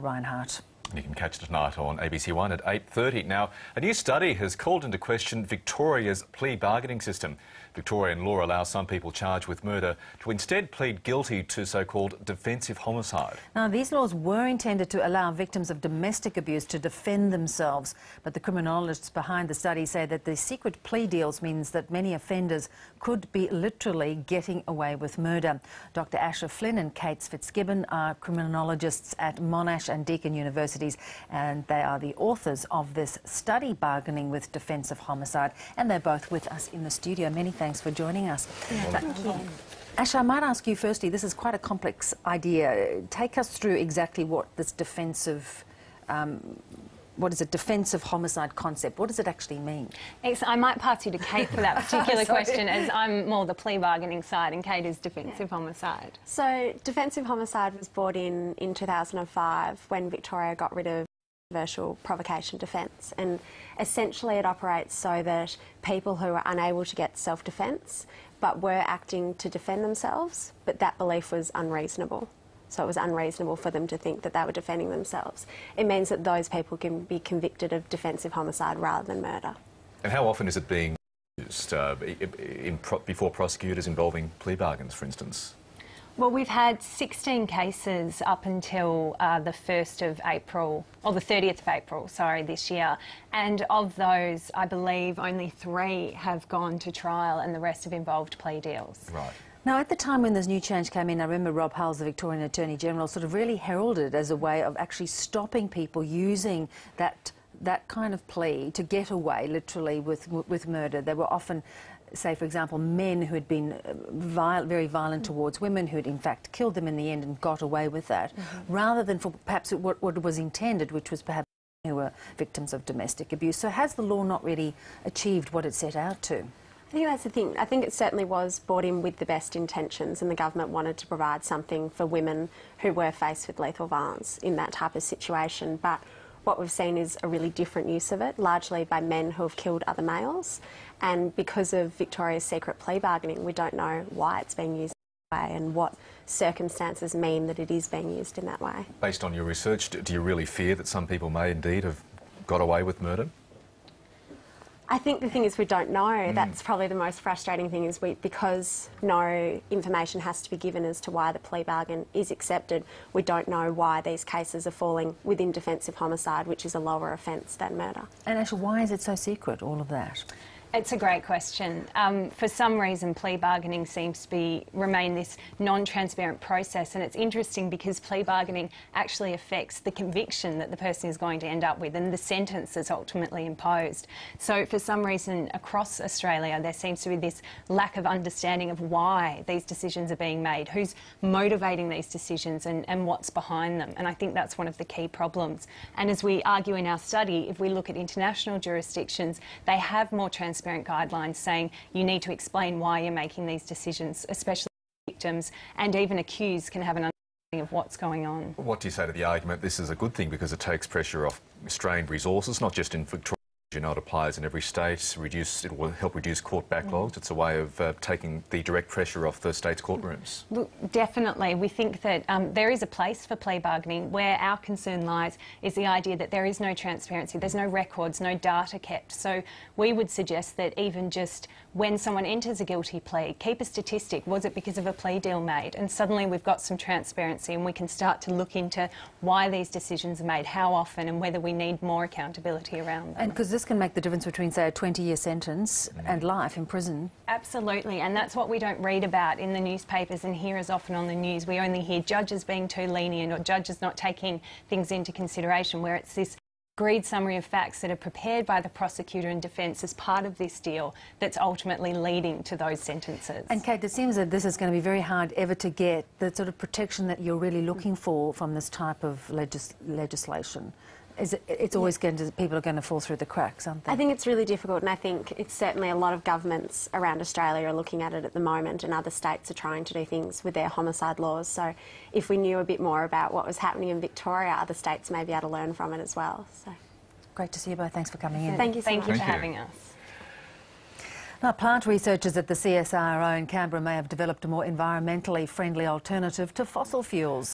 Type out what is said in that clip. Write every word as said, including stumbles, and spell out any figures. Reinhardt. And you can catch it tonight on A B C one at eight thirty. Now, a new study has called into question Victoria's plea bargaining system. Victorian law allows some people charged with murder to instead plead guilty to so-called defensive homicide. Now, these laws were intended to allow victims of domestic abuse to defend themselves, but the criminologists behind the study say that the secret plea deals means that many offenders could be literally getting away with murder. Doctor Asher Flynn and Kate Fitzgibbon are criminologists at Monash and Deakin University, and they are the authors of this study, Bargaining with Defensive Homicide, and they're both with us in the studio. Many thanks for joining us. Yeah, thank you. Asher, I might ask you firstly, this is quite a complex idea. Take us through exactly what this defensive, um, what is a defensive homicide concept? What does it actually mean? It's, I might pass you to Kate for that particular question, as I'm more the plea bargaining side and Kate is defensive yeah. homicide. So defensive homicide was brought in in two thousand five when Victoria got rid of controversial provocation defence, and essentially it operates so that people who are unable to get self-defence but were acting to defend themselves, but that belief was unreasonable. So it was unreasonable for them to think that they were defending themselves. It means that those people can be convicted of defensive homicide rather than murder. And how often is it being used uh, in pro before prosecutors involving plea bargains, for instance? Well, we've had sixteen cases up until uh, the first of April, or the thirtieth of April, sorry, this year. And of those, I believe only three have gone to trial and the rest have involved plea deals. Right. Now, at the time when this new change came in, I remember Rob Hulls, the Victorian Attorney General, sort of really heralded as a way of actually stopping people using that that kind of plea to get away, literally, with with murder. They were often, say, for example, men who had been viol very violent towards women, who had in fact killed them in the end and got away with that, mm-hmm. rather than for perhaps what, what was intended, which was perhaps who were victims of domestic abuse. So has the law not really achieved what it set out to? I think that's the thing. I think it certainly was brought in with the best intentions, and the government wanted to provide something for women who were faced with lethal violence in that type of situation. But what we've seen is a really different use of it, largely by men who have killed other males. And because of Victoria's secret plea bargaining, we don't know why it's being used in that way and what circumstances mean that it is being used in that way. Based on your research, do you really fear that some people may indeed have got away with murder? I think the thing is we don't know. Mm. That's probably the most frustrating thing, is we, because no information has to be given as to why the plea bargain is accepted, we don't know why these cases are falling within defensive homicide, which is a lower offence than murder. And Asher, why is it so secret, all of that? It's a great question. Um, for some reason, plea bargaining seems to be remain this non-transparent process, and it's interesting because plea bargaining actually affects the conviction that the person is going to end up with and the sentence that's ultimately imposed. So for some reason across Australia there seems to be this lack of understanding of why these decisions are being made, who's motivating these decisions, and, and what's behind them. And I think that's one of the key problems. And as we argue in our study, if we look at international jurisdictions, they have more transparency transparent guidelines saying you need to explain why you're making these decisions, especially victims, and even accused can have an understanding of what's going on. What do you say to the argument this is a good thing because it takes pressure off strained resources, not just in Victoria, you know, it applies in every state, reduce, it will help reduce court backlogs? Mm. It's a way of uh, taking the direct pressure off the state's courtrooms. Look, definitely. We think that um, there is a place for plea bargaining. Where our concern lies is the idea that there is no transparency, there's no records, no data kept. So we would suggest that even just when someone enters a guilty plea, keep a statistic. Was it because of a plea deal made? And suddenly we've got some transparency and we can start to look into why these decisions are made, how often, and whether we need more accountability around them. And this can make the difference between, say, a twenty-year sentence and life in prison. Absolutely, and that's what we don't read about in the newspapers and hear as often on the news. We only hear judges being too lenient or judges not taking things into consideration, where it's this agreed summary of facts that are prepared by the prosecutor and defence as part of this deal that's ultimately leading to those sentences. And Kate, it seems that this is going to be very hard ever to get the sort of protection that you're really looking for from this type of legis legislation. Is it, it's always going to, people are going to fall through the cracks, aren't they? I think it's really difficult, and I think it's certainly a lot of governments around Australia are looking at it at the moment, and other states are trying to do things with their homicide laws. So if we knew a bit more about what was happening in Victoria, other states may be able to learn from it as well. So great to see you both. Thanks for coming in. Thank you so Thank much. You Thank for you. having us. Now, plant researchers at the C S I R O in Canberra may have developed a more environmentally friendly alternative to fossil fuels.